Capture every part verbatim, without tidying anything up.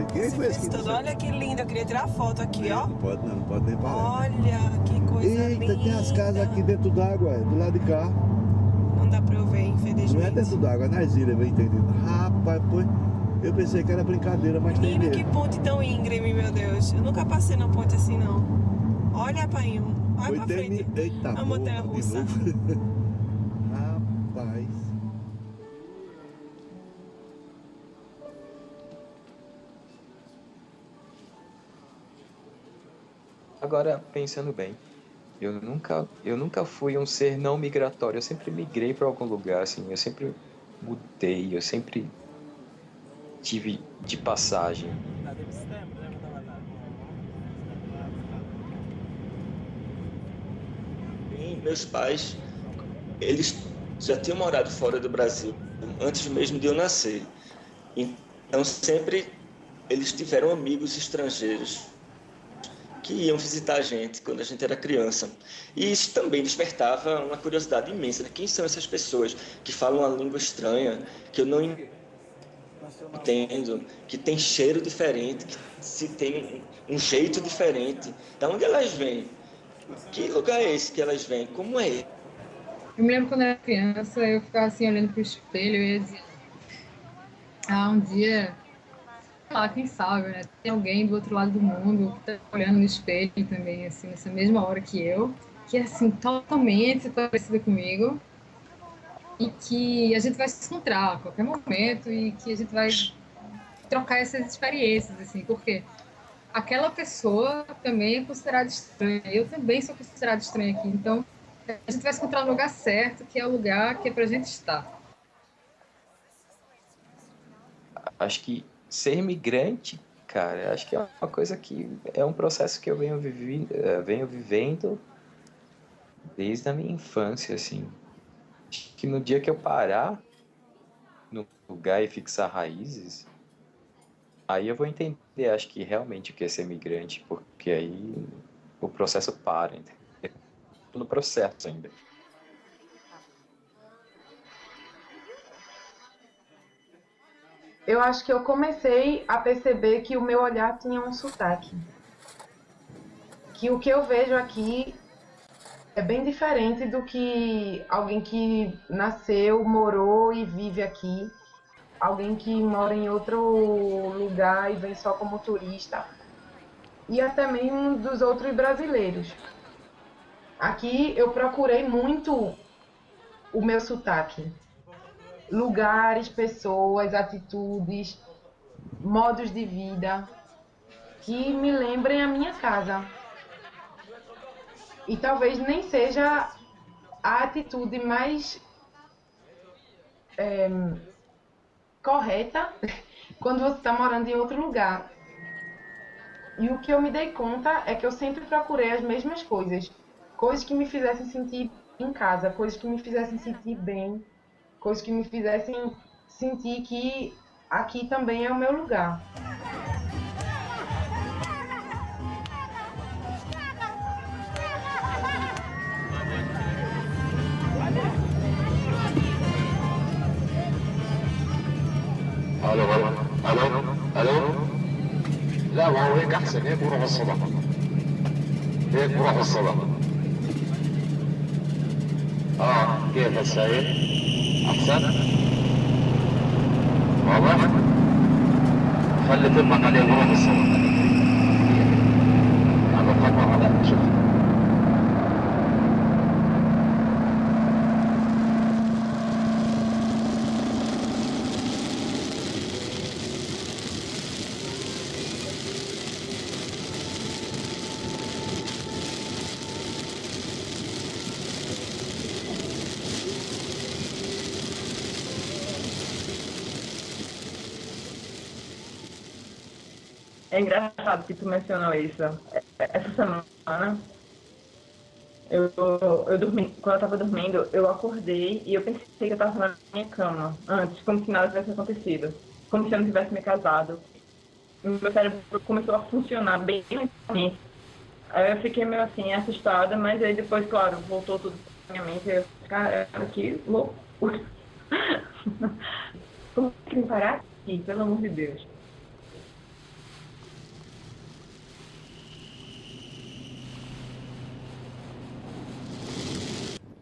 Ninguém conhece aqui. Olha que lindo, eu queria tirar foto aqui, é, ó. Não pode não, não pode nem parar. Olha que coisa. Eita, linda. Tem as casas aqui dentro d'água, do lado de cá. Não dá pra eu ver, infelizmente. Não é dentro d'água, é nas ilhas, bem entendido. Rapaz, pô, eu pensei que era brincadeira, mas menino, tem mesmo. Que ponte tão íngreme, meu Deus. Eu nunca passei numa ponte assim, não. Olha, painho, olha foi pra frente. Min... Eita, a montanha russa. Rapaz. Agora, pensando bem, eu nunca, eu nunca fui um ser não migratório, eu sempre migrei para algum lugar, assim, eu sempre mudei, eu sempre tive de passagem. Sim, meus pais, eles já tinham morado fora do Brasil, antes mesmo de eu nascer, então sempre eles tiveram amigos estrangeiros que iam visitar a gente quando a gente era criança. E isso também despertava uma curiosidade imensa, né? Quem são essas pessoas que falam uma língua estranha, que eu não entendo, que tem cheiro diferente, que se tem um jeito diferente. Da onde elas vêm? Que lugar é esse que elas vêm? Como é? Eu me lembro quando eu era criança, eu ficava assim olhando pro espelho e eu dizia, ah, um dia... lá, quem sabe, né? Tem alguém do outro lado do mundo que tá olhando no espelho também, assim, nessa mesma hora que eu, que é, assim, totalmente parecida comigo e que a gente vai se encontrar a qualquer momento e que a gente vai trocar essas experiências, assim, porque aquela pessoa também é considerada estranha, eu também sou considerada estranha aqui, então a gente vai se encontrar no lugar certo, que é o lugar que é pra gente estar. Acho que ser migrante, cara, acho que é uma coisa que é um processo que eu venho, vivi, venho vivendo desde a minha infância, assim. Acho que no dia que eu parar no lugar e fixar raízes, aí eu vou entender, acho que realmente o que é ser migrante, porque aí o processo para, entendeu? Tô no processo ainda. Eu acho que eu comecei a perceber que o meu olhar tinha um sotaque. Que o que eu vejo aqui é bem diferente do que alguém que nasceu, morou e vive aqui. Alguém que mora em outro lugar e vem só como turista. E até mesmo dos outros brasileiros. Aqui eu procurei muito o meu sotaque. Lugares, pessoas, atitudes, modos de vida que me lembrem a minha casa. E talvez nem seja a atitude mais é, correta quando você está morando em outro lugar. E o que eu me dei conta é que eu sempre procurei as mesmas coisas. Coisas que me fizessem sentir em casa, coisas que me fizessem sentir bem. Coisas que me fizessem sentir que aqui também é o meu lugar. Alô, alô, alô, alô. Não, não, é garçom, é burro, é salama. É burro, é salama. Ah, que é isso aí? أحسن واضح خلي تطلق عليه غروب الصلاة على القمر على شوف É engraçado que tu mencionou isso. Essa semana, eu, eu dormi, quando eu tava dormindo, eu acordei e eu pensei que eu tava na minha cama antes, como se nada tivesse acontecido, como se eu não tivesse me casado. Meu cérebro começou a funcionar bem lentamente. Aí eu fiquei meio assim, assustada, mas aí depois, claro, voltou tudo pra minha mente. Eu falei, caramba, que loucura. Como é que me parar aqui, pelo amor de Deus?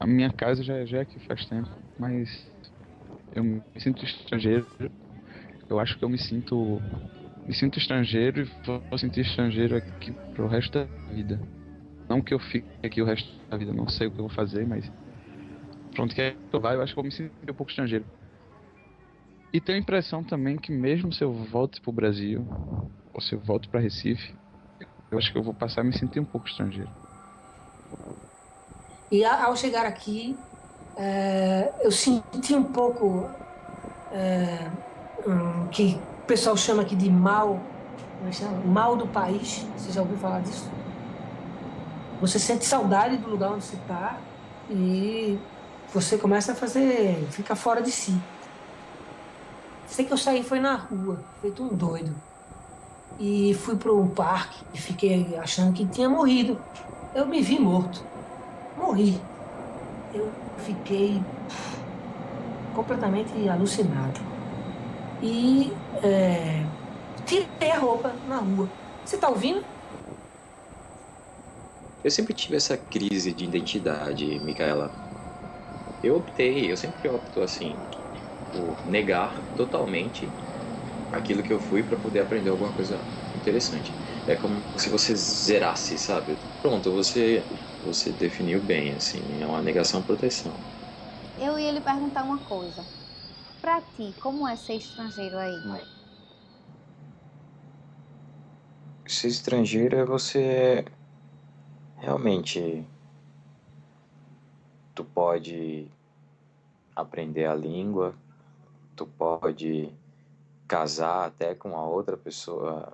minha casa já, já é aqui faz tempo, mas eu me sinto estrangeiro. Eu acho que eu me sinto me sinto estrangeiro e vou sentir estrangeiro aqui pro resto da vida. Não que eu fique aqui o resto da vida, não sei o que eu vou fazer, mas pronto, que eu vá, eu acho que eu me sinto um pouco estrangeiro. E tenho a impressão também que mesmo se eu volte pro Brasil, ou se eu volto para Recife, eu acho que eu vou passar a me sentir um pouco estrangeiro. E ao chegar aqui, é, eu senti um pouco é, um, que o pessoal chama aqui de mal, mal do país. Você já ouviu falar disso? Você sente saudade do lugar onde você está e você começa a fazer, fica fora de si. Sei que eu saí, foi na rua, feito um doido. E fui para um parque e fiquei achando que tinha morrido. Eu me vi morto. Morri. Eu fiquei completamente alucinado. E é, tirei a roupa na rua. Você tá ouvindo? Eu sempre tive essa crise de identidade, Micaela. Eu optei, eu sempre opto assim, por negar totalmente aquilo que eu fui para poder aprender alguma coisa interessante. É como se você zerasse, sabe? Pronto, você... Você definiu bem, assim, é uma negação proteção. Eu ia lhe perguntar uma coisa. Pra ti, como é ser estrangeiro aí? Ser estrangeiro é você... Realmente... Tu pode aprender a língua, tu pode casar até com a outra pessoa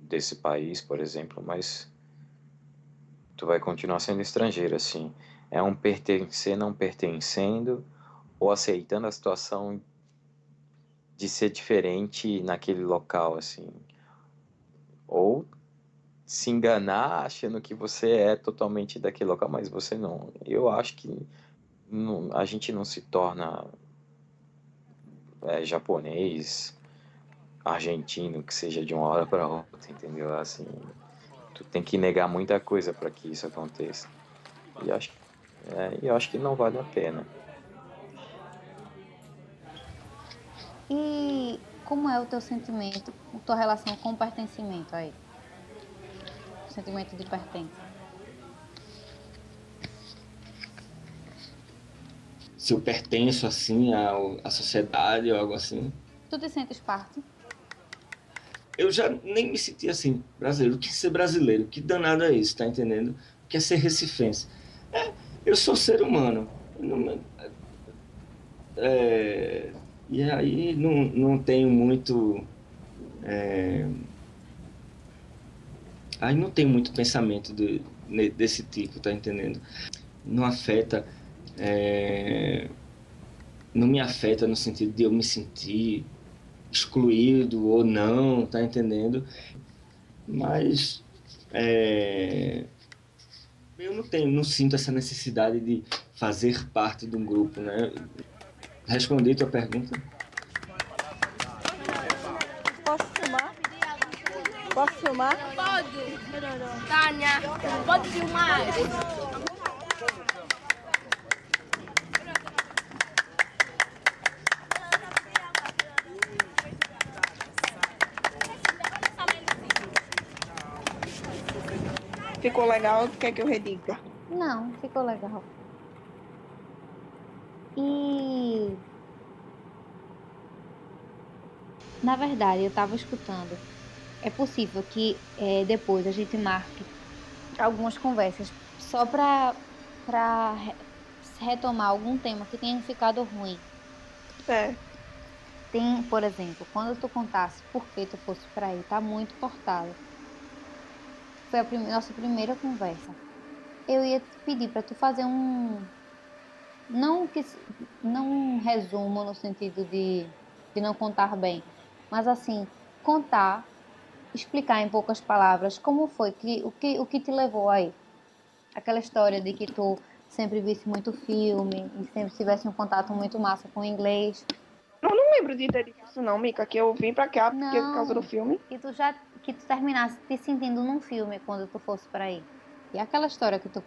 desse país, por exemplo, mas... Tu vai continuar sendo estrangeiro, assim. É um pertencer não pertencendo ou aceitando a situação de ser diferente naquele local, assim. Ou se enganar achando que você é totalmente daquele local, mas você não. Eu acho que não, a gente não se torna é, japonês, argentino, que seja de uma hora para outra, entendeu? Assim... Tu tem que negar muita coisa para que isso aconteça. E acho, é, eu acho que não vale a pena. E como é o teu sentimento, a tua relação com o pertencimento aí? O sentimento de pertença. Se eu pertenço, assim, à, à sociedade ou algo assim... Tu te sentes parte? Eu já nem me senti assim, brasileiro. O que é ser brasileiro? Que danado é isso, tá entendendo? O que é ser recifense? É, eu sou ser humano. Não, é, e aí não, não tenho muito... É, aí não tenho muito pensamento de, desse tipo, tá entendendo? Não afeta... É, não me afeta no sentido de eu me sentir... excluído ou não, tá entendendo? Mas é, eu não tenho, não sinto essa necessidade de fazer parte de um grupo, né? Respondi tua pergunta. Posso filmar? Posso filmar? Pode. Tânia, pode filmar. Ficou legal? Tu quer que eu rediga? Não, ficou legal. E... Na verdade, eu estava escutando. É possível que é, depois a gente marque algumas conversas só para para retomar algum tema que tenha ficado ruim. É. Tem, por exemplo, quando tu contasse por que tu fosse para aí, tá muito cortado. Foi a primeira, nossa primeira conversa. Eu ia te pedir para tu fazer um... Não, que, não um resumo no sentido de, de não contar bem, mas assim, contar, explicar em poucas palavras como foi, que, o, que, o que te levou aí. Aquela história de que tu sempre visse muito filme e sempre tivesse um contato muito massa com o inglês. Eu não lembro de ter isso não, Mica, que eu vim pra cá não, porque por causa do filme. E tu já... que tu terminasse te sentindo num filme quando tu fosse para aí. E aquela história que tu